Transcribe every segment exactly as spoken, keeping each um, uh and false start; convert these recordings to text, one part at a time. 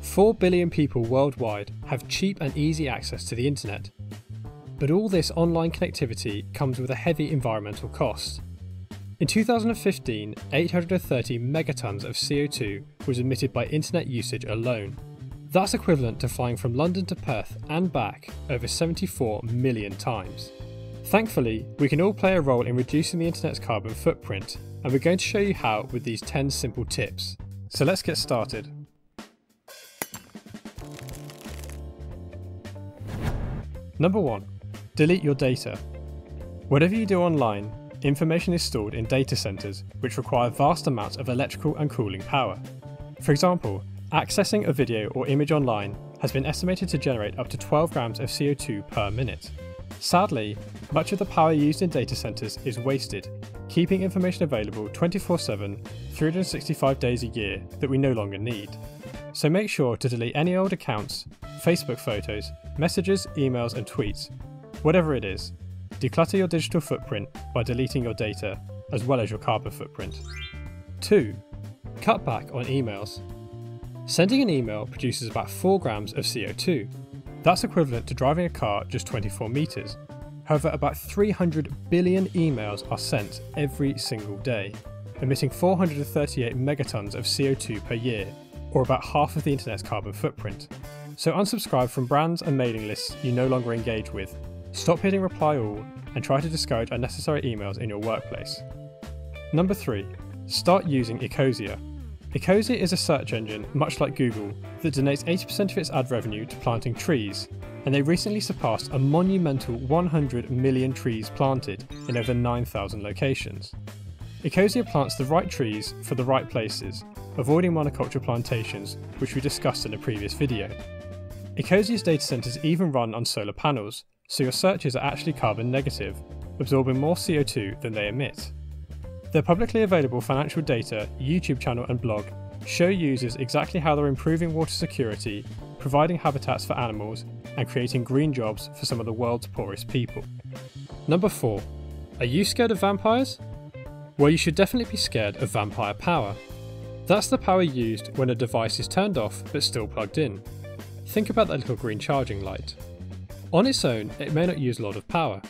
four billion people worldwide have cheap and easy access to the internet, but all this online connectivity comes with a heavy environmental cost. In two thousand fifteen, eight hundred thirty megatons of C O two was emitted by internet usage alone. That's equivalent to flying from London to Perth and back over seventy-four million times. Thankfully, we can all play a role in reducing the internet's carbon footprint, and we're going to show you how with these ten simple tips. So let's get started. Number one, delete your data. Whatever you do online, information is stored in data centers, which require vast amounts of electrical and cooling power. For example, accessing a video or image online has been estimated to generate up to twelve grams of C O two per minute. Sadly, much of the power used in data centers is wasted, keeping information available twenty-four seven, three hundred sixty-five days a year that we no longer need. So make sure to delete any old accounts, Facebook photos, messages, emails and tweets, whatever it is. Declutter your digital footprint by deleting your data, as well as your carbon footprint. two. Cut back on emails. Sending an email produces about four grams of C O two. That's equivalent to driving a car just twenty-four meters. However, about three hundred billion emails are sent every single day, emitting four hundred thirty-eight megatons of C O two per year, or about half of the internet's carbon footprint. So unsubscribe from brands and mailing lists you no longer engage with. Stop hitting reply all and try to discourage unnecessary emails in your workplace. Number three, start using Ecosia. Ecosia is a search engine, much like Google, that donates eighty percent of its ad revenue to planting trees, and they recently surpassed a monumental one hundred million trees planted in over nine thousand locations. Ecosia plants the right trees for the right places, avoiding monoculture plantations, which we discussed in a previous video. Ecosia's data centers even run on solar panels, so your searches are actually carbon negative, absorbing more C O two than they emit. Their publicly available financial data, YouTube channel and blog show users exactly how they're improving water security, providing habitats for animals, and creating green jobs for some of the world's poorest people. Number four. Are you scared of vampires? Well, you should definitely be scared of vampire power. That's the power used when a device is turned off but still plugged in. Think about that little green charging light. On its own, it may not use a lot of power,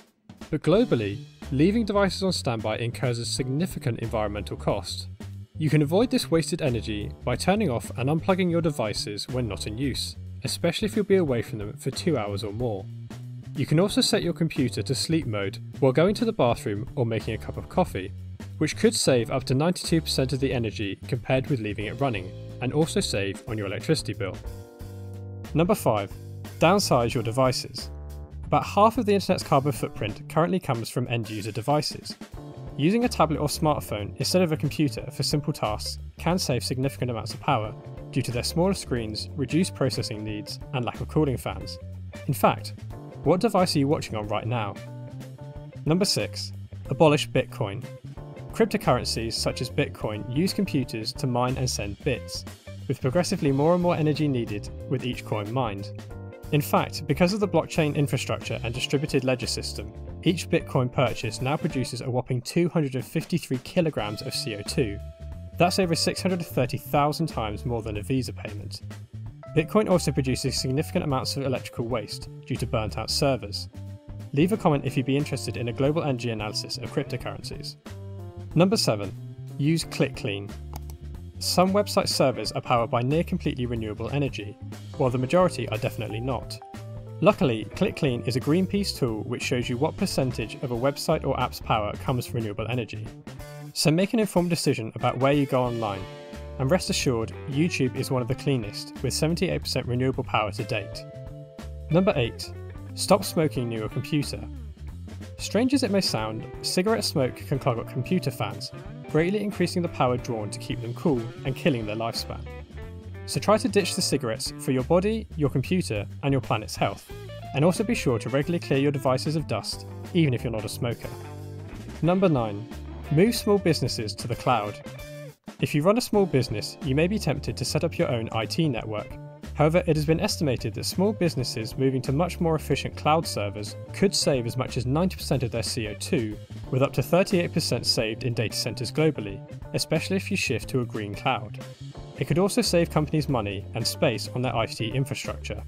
but globally, leaving devices on standby incurs a significant environmental cost. You can avoid this wasted energy by turning off and unplugging your devices when not in use, especially if you'll be away from them for two hours or more. You can also set your computer to sleep mode while going to the bathroom or making a cup of coffee, which could save up to ninety-two percent of the energy compared with leaving it running, and also save on your electricity bill. Number five, downsize your devices. About half of the internet's carbon footprint currently comes from end-user devices. Using a tablet or smartphone instead of a computer for simple tasks can save significant amounts of power due to their smaller screens, reduced processing needs, and lack of cooling fans. In fact, what device are you watching on right now? Number six, abolish Bitcoin. Cryptocurrencies such as Bitcoin use computers to mine and send bits, with progressively more and more energy needed with each coin mined. In fact, because of the blockchain infrastructure and distributed ledger system, each Bitcoin purchase now produces a whopping two hundred fifty-three kilograms of C O two. That's over six hundred thirty thousand times more than a Visa payment. Bitcoin also produces significant amounts of electrical waste due to burnt out servers. Leave a comment if you'd be interested in a global energy analysis of cryptocurrencies. Number seven, use ClickClean. Some website servers are powered by near completely renewable energy, while the majority are definitely not. Luckily, ClickClean is a Greenpeace tool which shows you what percentage of a website or app's power comes from renewable energy. So make an informed decision about where you go online, and rest assured, YouTube is one of the cleanest, with seventy-eight percent renewable power to date. Number eight. Stop smoking near your computer. Strange as it may sound, cigarette smoke can clog up computer fans, greatly increasing the power drawn to keep them cool and killing their lifespan. So try to ditch the cigarettes for your body, your computer, and your planet's health, and also be sure to regularly clear your devices of dust, even if you're not a smoker. Number nine. Move small businesses to the cloud. If you run a small business, you may be tempted to set up your own I T network. However, it has been estimated that small businesses moving to much more efficient cloud servers could save as much as ninety percent of their C O two, with up to thirty-eight percent saved in data centers globally, especially if you shift to a green cloud. It could also save companies money and space on their I T infrastructure.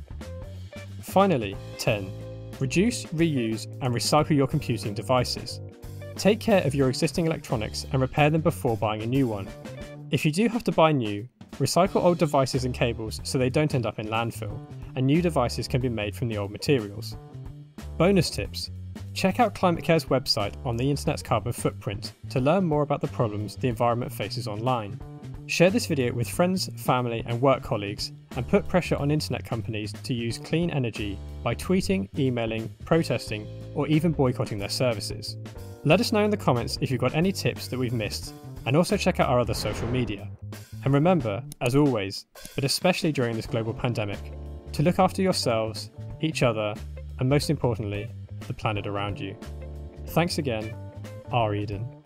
Finally, ten. Reduce, reuse, and recycle your computing devices. Take care of your existing electronics and repair them before buying a new one. If you do have to buy new, recycle old devices and cables so they don't end up in landfill, and new devices can be made from the old materials. Bonus tips. Check out Climate Care's website on the internet's carbon footprint to learn more about the problems the environment faces online. Share this video with friends, family and work colleagues, and put pressure on internet companies to use clean energy by tweeting, emailing, protesting or even boycotting their services. Let us know in the comments if you've got any tips that we've missed, and also check out our other social media. And remember, as always, but especially during this global pandemic, to look after yourselves, each other and most importantly, the planet around you. Thanks again, our Eden.